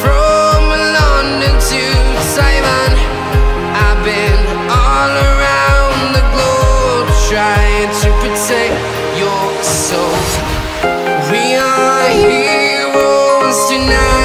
from London to Taiwan. I've been all around the globe, trying to protect your soul. We are heroes tonight.